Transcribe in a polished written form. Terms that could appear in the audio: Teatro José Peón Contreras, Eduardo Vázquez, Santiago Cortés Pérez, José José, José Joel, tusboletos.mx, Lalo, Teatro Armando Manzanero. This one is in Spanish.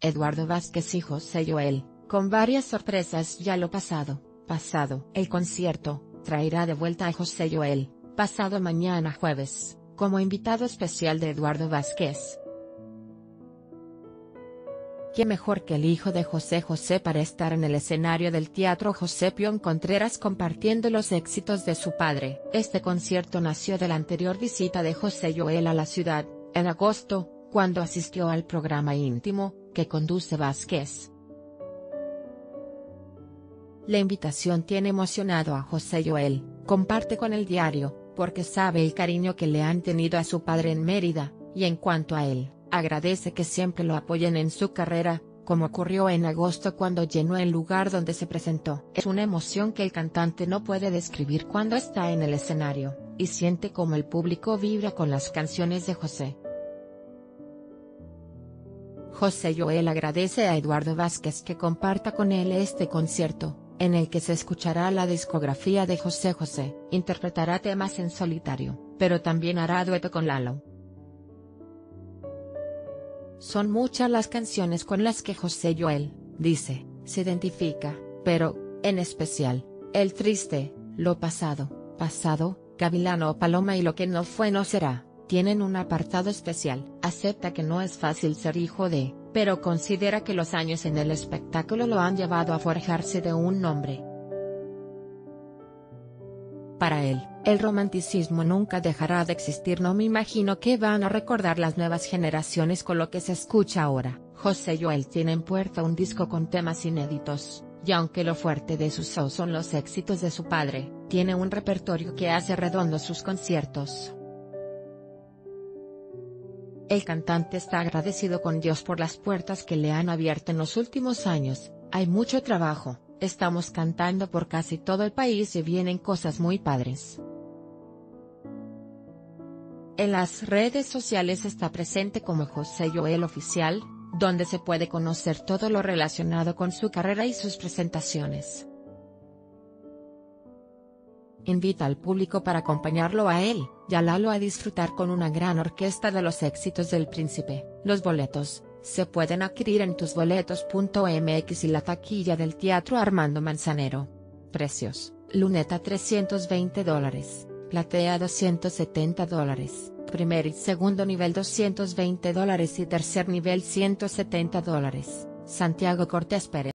Eduardo Vázquez y José Joel, con varias sorpresas ya lo pasado. El concierto traerá de vuelta a José Joel, pasado mañana jueves, como invitado especial de Eduardo Vázquez. ¿Quién mejor que el hijo de José José para estar en el escenario del Teatro José Peón Contreras compartiendo los éxitos de su padre? Este concierto nació de la anterior visita de José Joel a la ciudad, en agosto, cuando asistió al programa íntimo, que conduce Vázquez. La invitación tiene emocionado a José Joel, comparte con el diario, porque sabe el cariño que le han tenido a su padre en Mérida, y en cuanto a él, agradece que siempre lo apoyen en su carrera, como ocurrió en agosto cuando llenó el lugar donde se presentó. Es una emoción que el cantante no puede describir cuando está en el escenario, y siente como el público vibra con las canciones de José. José Joel agradece a Eduardo Vázquez que comparta con él este concierto, en el que se escuchará la discografía de José José, interpretará temas en solitario, pero también hará dueto con Lalo. Son muchas las canciones con las que José Joel, dice, se identifica, pero, en especial, El Triste, Lo Pasado, Gavilano o Paloma y Lo Que No Fue No Será, tienen un apartado especial. Acepta que no es fácil ser hijo de, pero considera que los años en el espectáculo lo han llevado a forjarse de un nombre. Para él, el romanticismo nunca dejará de existir. No me imagino que van a recordar las nuevas generaciones con lo que se escucha ahora. José Joel tiene en puerta un disco con temas inéditos, y aunque lo fuerte de su show son los éxitos de su padre, tiene un repertorio que hace redondo sus conciertos. El cantante está agradecido con Dios por las puertas que le han abierto en los últimos años. Hay mucho trabajo. Estamos cantando por casi todo el país y vienen cosas muy padres. En las redes sociales está presente como José Joel Oficial, donde se puede conocer todo lo relacionado con su carrera y sus presentaciones. Invita al público para acompañarlo a él, y a Lalo a disfrutar con una gran orquesta de los éxitos del príncipe. Los boletos se pueden adquirir en tusboletos.mx y la taquilla del Teatro Armando Manzanero. Precios: luneta $320, platea $270, primer y segundo nivel $220 y tercer nivel $170. Santiago Cortés Pérez.